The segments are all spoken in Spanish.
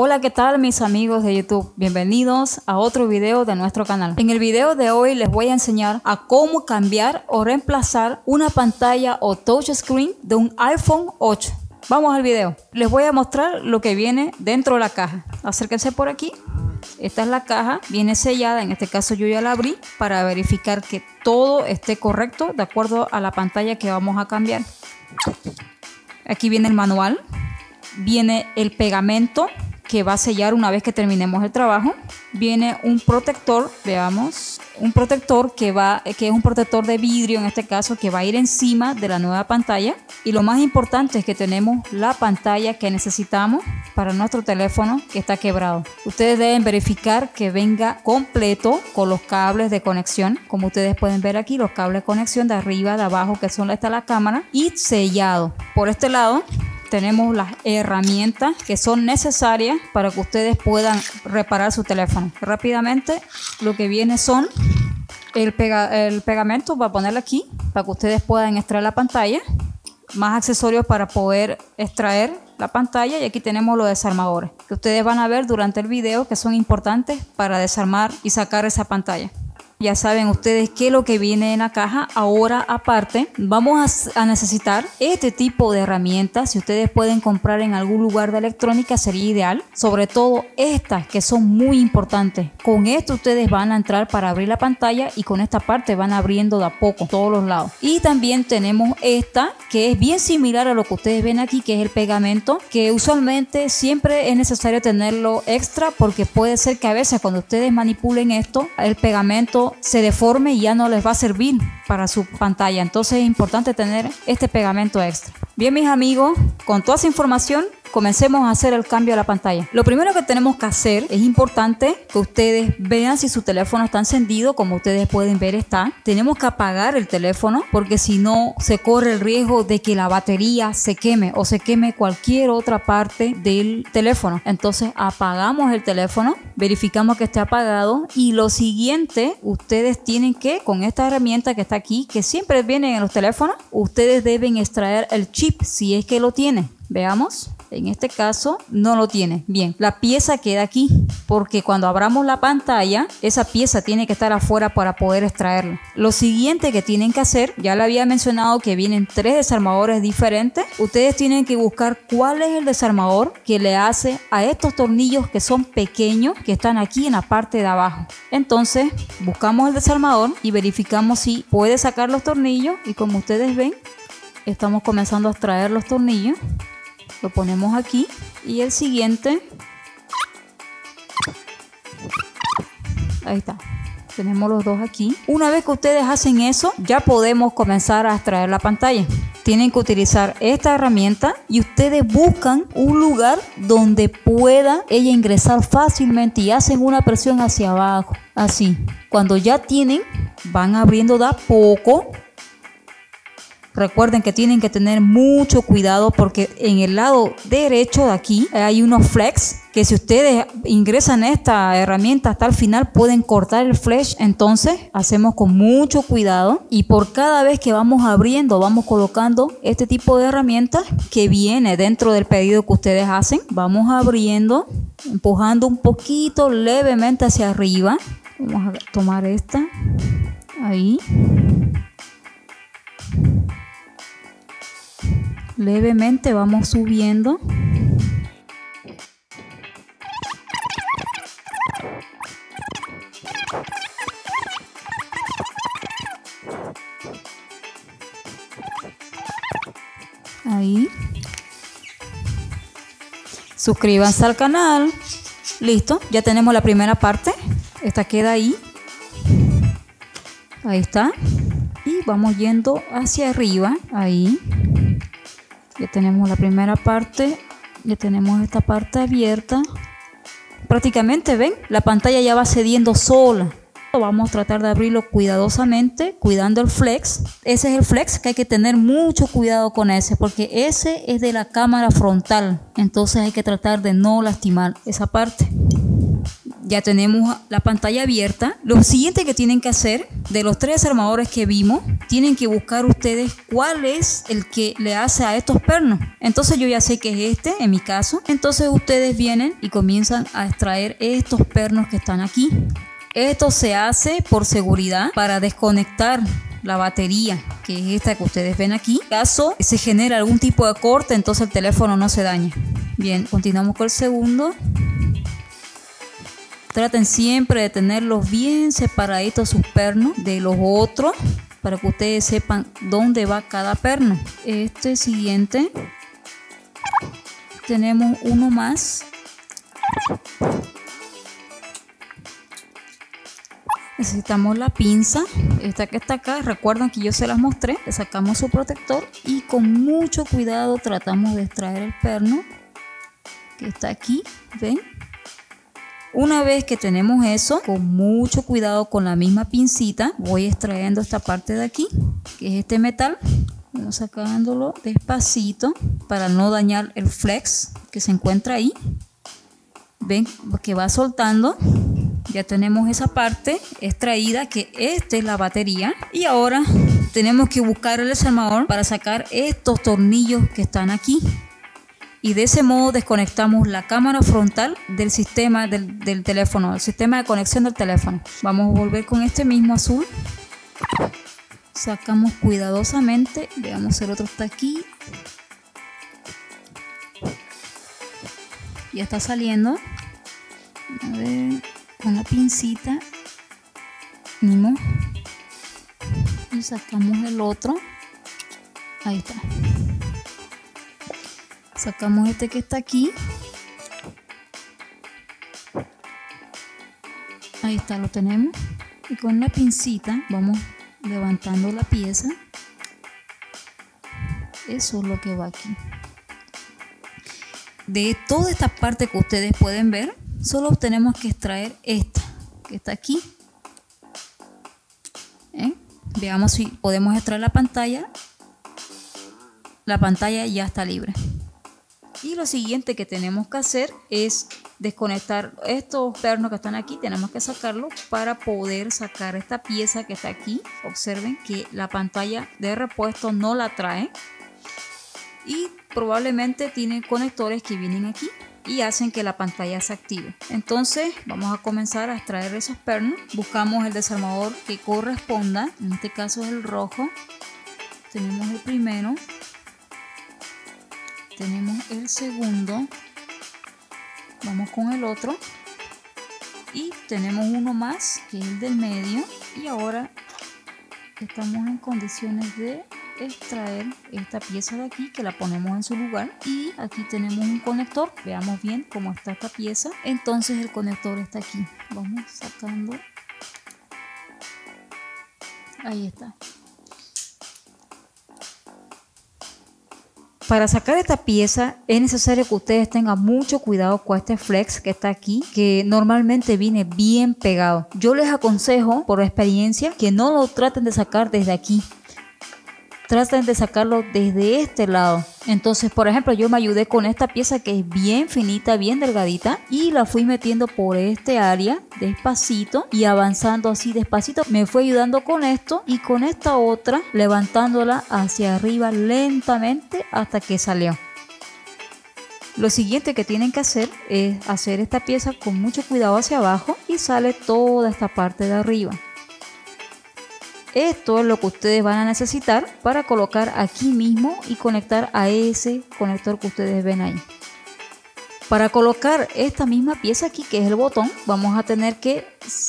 Hola, ¿qué tal mis amigos de YouTube? Bienvenidos a otro video de nuestro canal. En el video de hoy les voy a enseñar a cómo cambiar o reemplazar una pantalla o touchscreen de un iPhone 8. Vamos al video. Les voy a mostrar lo que viene dentro de la caja. Acérquense por aquí. Esta es la caja, viene sellada, en este caso yo ya la abrí para verificar que todo esté correcto de acuerdo a la pantalla que vamos a cambiar. Aquí viene el manual, viene el pegamento que va a sellar una vez que terminemos el trabajo. Viene un protector, veamos, un protector que es un protector de vidrio en este caso, que va a ir encima de la nueva pantalla. Y lo más importante es que tenemos la pantalla que necesitamos para nuestro teléfono que está quebrado. Ustedes deben verificar que venga completo con los cables de conexión, como ustedes pueden ver aquí, los cables de conexión de arriba, de abajo, que son esta la cámara, y sellado. Por este lado tenemos las herramientas que son necesarias para que ustedes puedan reparar su teléfono. Rápidamente lo que viene son el pegamento para ponerlo aquí, para que ustedes puedan extraer la pantalla, más accesorios para poder extraer la pantalla, y aquí tenemos los desarmadores que ustedes van a ver durante el video, que son importantes para desarmar y sacar esa pantalla. Ya saben ustedes que lo que viene en la caja. Ahora, aparte, vamos a necesitar este tipo de herramientas. Si ustedes pueden comprar en algún lugar de electrónica sería ideal. Sobre todo estas que son muy importantes. Con esto ustedes van a entrar para abrir la pantalla, y con esta parte van abriendo de a poco todos los lados. Y también tenemos esta que es bien similar a lo que ustedes ven aquí, que es el pegamento, que usualmente siempre es necesario tenerlo extra, porque puede ser que a veces cuando ustedes manipulen esto, el pegamento se deforme y ya no les va a servir para su pantalla. Entonces es importante tener este pegamento extra. Bien, mis amigos, con toda esa información comencemos a hacer el cambio a la pantalla. Lo primero que tenemos que hacer, es importante que ustedes vean si su teléfono está encendido. Como ustedes pueden ver, está. Tenemos que apagar el teléfono, porque si no se corre el riesgo de que la batería se queme o se queme cualquier otra parte del teléfono. Entonces apagamos el teléfono, verificamos que esté apagado, y lo siguiente, ustedes tienen que, con esta herramienta que está aquí, que siempre vienen en los teléfonos, ustedes deben extraer el chip si es que lo tienen. Veamos. En este caso no lo tiene. Bien, la pieza queda aquí, porque cuando abramos la pantalla, esa pieza tiene que estar afuera para poder extraerla. Lo siguiente que tienen que hacer, ya le había mencionado que vienen 3 desarmadores diferentes. Ustedes tienen que buscar cuál es el desarmador que le hace a estos tornillos que son pequeños, que están aquí en la parte de abajo. Entonces buscamos el desarmador y verificamos si puede sacar los tornillos, y como ustedes ven, estamos comenzando a extraer los tornillos. Lo ponemos aquí, y el siguiente, ahí está, tenemos los 2 aquí. Una vez que ustedes hacen eso, ya podemos comenzar a extraer la pantalla. Tienen que utilizar esta herramienta, y ustedes buscan un lugar donde pueda ella ingresar fácilmente, y hacen una presión hacia abajo, así. Cuando ya tienen, van abriendo de a poco. Recuerden que tienen que tener mucho cuidado, porque en el lado derecho de aquí hay unos flex que, si ustedes ingresan esta herramienta hasta el final, pueden cortar el flex. Entonces hacemos con mucho cuidado, y por cada vez que vamos abriendo vamos colocando este tipo de herramientas que viene dentro del pedido que ustedes hacen. Vamos abriendo, empujando un poquito levemente hacia arriba. Vamos a tomar esta, ahí, levemente vamos subiendo. Ahí. Suscríbanse al canal. Listo, ya tenemos la primera parte. Esta queda ahí. Ahí está. Y vamos yendo hacia arriba. Ahí. Ya tenemos la primera parte, ya tenemos esta parte abierta. Prácticamente, ven, la pantalla ya va cediendo sola. Vamos a tratar de abrirlo cuidadosamente, cuidando el flex. Ese es el flex que hay que tener mucho cuidado con ese, porque ese es de la cámara frontal. Entonces hay que tratar de no lastimar esa parte. ya tenemos la pantalla abierta. Lo siguiente que tienen que hacer, de los tres armadores que vimos, tienen que buscar ustedes cuál es el que le hace a estos pernos. Entonces yo ya sé que es este, en mi caso. Entonces ustedes vienen y comienzan a extraer estos pernos que están aquí. Esto se hace por seguridad para desconectar la batería, que es esta que ustedes ven aquí. En caso se genera algún tipo de corte, entonces el teléfono no se daña. Bien, continuamos con el segundo. Traten siempre de tenerlos bien separaditos sus pernos de los otros para que ustedes sepan dónde va cada perno. Este siguiente, tenemos uno más. Necesitamos la pinza, esta que está acá, recuerdan que yo se las mostré. Le sacamos su protector y con mucho cuidado tratamos de extraer el perno que está aquí, ¿ven? Una vez que tenemos eso, con mucho cuidado con la misma pincita, voy extrayendo esta parte de aquí, que es este metal. Vamos sacándolo despacito para no dañar el flex que se encuentra ahí. Ven que va soltando. Ya tenemos esa parte extraída, que esta es la batería. Y ahora tenemos que buscar el desarmador para sacar estos tornillos que están aquí. Y de ese modo desconectamos la cámara frontal del sistema del teléfono, el sistema de conexión del teléfono. Vamos a volver con este mismo azul. Sacamos cuidadosamente. Veamos, el otro está aquí. Ya está saliendo. A ver, con la pincita, y sacamos el otro. Ahí está. Sacamos este que está aquí. Ahí está, lo tenemos. Y con la pincita vamos levantando la pieza. Eso es lo que va aquí. De toda esta parte que ustedes pueden ver, solo tenemos que extraer esta que está aquí. Veamos si podemos extraer la pantalla. La pantalla ya está libre. Y lo siguiente que tenemos que hacer es desconectar estos pernos que están aquí. Tenemos que sacarlos para poder sacar esta pieza que está aquí. Observen que la pantalla de repuesto no la trae. Y probablemente tienen conectores que vienen aquí y hacen que la pantalla se active. Entonces vamos a comenzar a extraer esos pernos. Buscamos el desarmador que corresponda, en este caso es el rojo. Tenemos el primero, tenemos el segundo, vamos con el otro y tenemos uno más, que es el del medio. Y ahora estamos en condiciones de extraer esta pieza de aquí, que la ponemos en su lugar. Y aquí tenemos un conector. Veamos bien cómo está esta pieza. Entonces el conector está aquí. Vamos sacando. Ahí está. Para sacar esta pieza es necesario que ustedes tengan mucho cuidado con este flex que está aquí, que normalmente viene bien pegado. Yo les aconsejo por experiencia que no lo traten de sacar desde aquí. Traten de sacarlo desde este lado. Entonces, por ejemplo, yo me ayudé con esta pieza que es bien finita, bien delgadita, y la fui metiendo por este área despacito y avanzando así despacito. Me fue ayudando con esto y con esta otra, levantándola hacia arriba lentamente hasta que salió. Lo siguiente que tienen que hacer es hacer esta pieza con mucho cuidado hacia abajo y sale toda esta parte de arriba. Esto es lo que ustedes van a necesitar para colocar aquí mismo y conectar a ese conector que ustedes ven ahí. Para colocar esta misma pieza aquí, que es el botón, vamos a tener que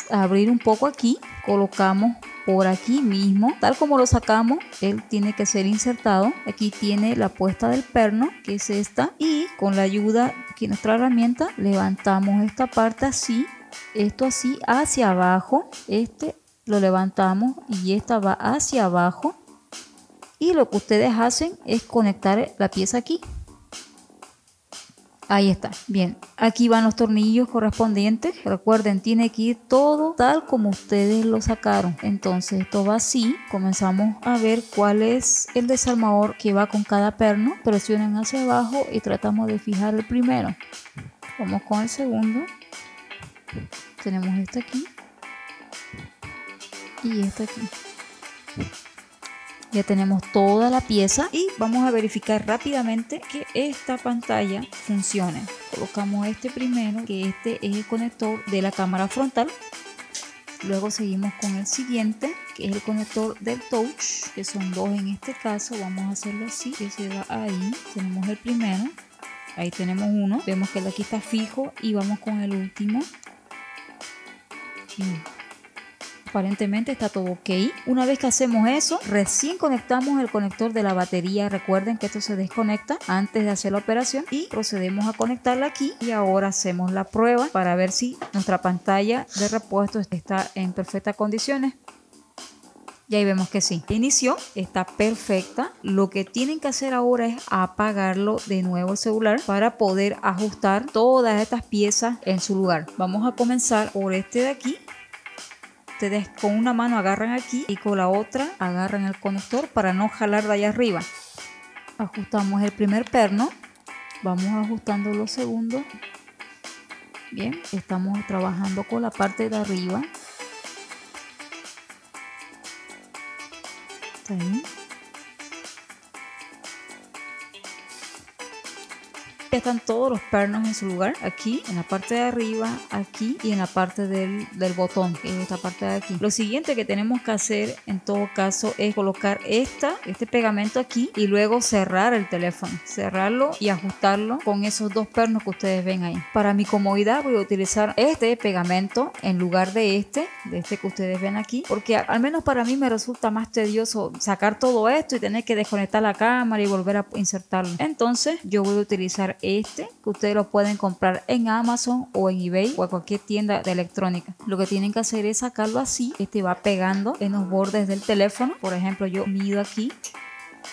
abrir un poco aquí. Colocamos por aquí mismo, tal como lo sacamos, él tiene que ser insertado. Aquí tiene la puesta del perno, que es esta, y con la ayuda de nuestra herramienta levantamos esta parte así, esto así hacia abajo, este lo levantamos y esta va hacia abajo. Y lo que ustedes hacen es conectar la pieza aquí. Ahí está. Bien, aquí van los tornillos correspondientes. Recuerden, tiene que ir todo tal como ustedes lo sacaron. Entonces esto va así. Comenzamos a ver cuál es el desarmador que va con cada perno. Presionan hacia abajo y tratamos de fijar el primero. Vamos con el segundo. tenemos esto aquí y esto aquí. Ya tenemos toda la pieza y vamos a verificar rápidamente que esta pantalla funcione. Colocamos este primero, que este es el conector de la cámara frontal. Luego seguimos con el siguiente, que es el conector del touch, que son dos en este caso. Vamos a hacerlo así, que se va ahí. Tenemos el primero, ahí tenemos uno. Vemos que el de aquí está fijo y vamos con el último. Aparentemente está todo ok. Una vez que hacemos eso, recién conectamos el conector de la batería. Recuerden que esto se desconecta antes de hacer la operación y procedemos a conectarla aquí. Y ahora hacemos la prueba para ver si nuestra pantalla de repuesto está en perfectas condiciones. Y ahí vemos que sí, inició, está perfecta. Lo que tienen que hacer ahora es apagarlo de nuevo el celular para poder ajustar todas estas piezas en su lugar. Vamos a comenzar por este de aquí. Ustedes con una mano agarran aquí y con la otra agarran el conector para no jalar de allá arriba. Ajustamos el primer perno. Vamos ajustando los segundos. Bien, estamos trabajando con la parte de arriba. Está ahí. Ya están todos los pernos en su lugar, aquí, en la parte de arriba, aquí y en la parte del botón, que es esta parte de aquí. Lo siguiente que tenemos que hacer en todo caso es colocar este pegamento aquí y luego cerrar el teléfono, cerrarlo y ajustarlo con esos dos pernos que ustedes ven ahí. Para mi comodidad voy a utilizar este pegamento en lugar de este que ustedes ven aquí, porque al menos para mí me resulta más tedioso sacar todo esto y tener que desconectar la cámara y volver a insertarlo. Entonces yo voy a utilizar este, que ustedes lo pueden comprar en Amazon o en eBay o en cualquier tienda de electrónica. Lo que tienen que hacer es sacarlo así. Este va pegando en los bordes del teléfono. Por ejemplo, yo mido aquí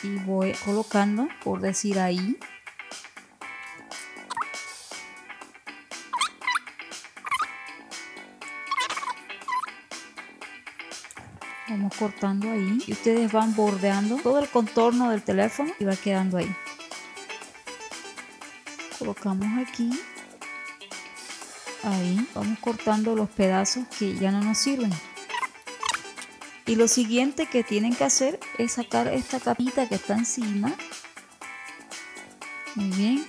y voy colocando, por decir ahí. Vamos cortando ahí y ustedes van bordeando todo el contorno del teléfono y va quedando ahí. Colocamos aquí, ahí, vamos cortando los pedazos que ya no nos sirven. Y lo siguiente que tienen que hacer es sacar esta capita que está encima. Muy bien.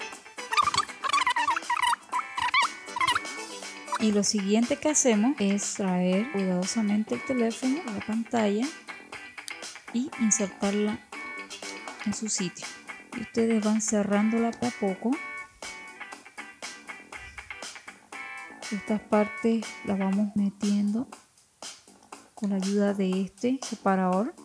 Y lo siguiente que hacemos es traer cuidadosamente el teléfono a la pantalla y insertarla en su sitio. Y ustedes van cerrándola poco a poco. Estas partes las vamos metiendo con la ayuda de este separador.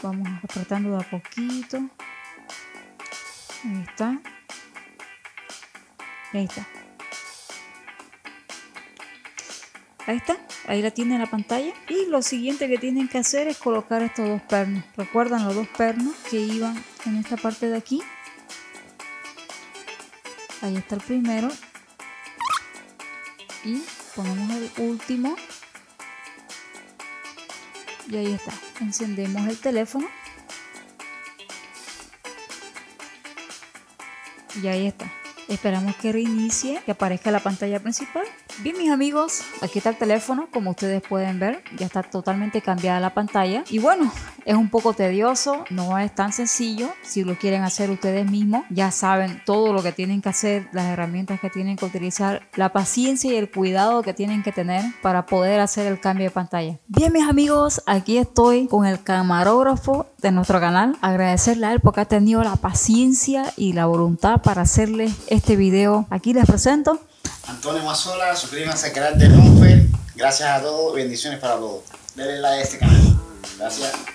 Vamos apretando de a poquito. Ahí está. Ahí está. Ahí está, ahí la tienen en la pantalla. Y lo siguiente que tienen que hacer es colocar estos dos pernos. ¿Recuerdan los dos pernos que iban en esta parte de aquí? Ahí está el primero. Y ponemos el último. Y ahí está. Encendemos el teléfono. Y ahí está. Esperamos que reinicie, que aparezca la pantalla principal. Bien, mis amigos, aquí está el teléfono, como ustedes pueden ver, ya está totalmente cambiada la pantalla. Y bueno, es un poco tedioso, no es tan sencillo. Si lo quieren hacer ustedes mismos, ya saben todo lo que tienen que hacer, las herramientas que tienen que utilizar, la paciencia y el cuidado que tienen que tener para poder hacer el cambio de pantalla. Bien, mis amigos, aquí estoy con el camarógrafo de nuestro canal. Agradecerle a él porque ha tenido la paciencia y la voluntad para hacerles este video. Aquí les presento Antonio Mazola. Suscríbanse al canal de Ronfer. Gracias a todos, bendiciones para todos. Denle like a este canal. Gracias.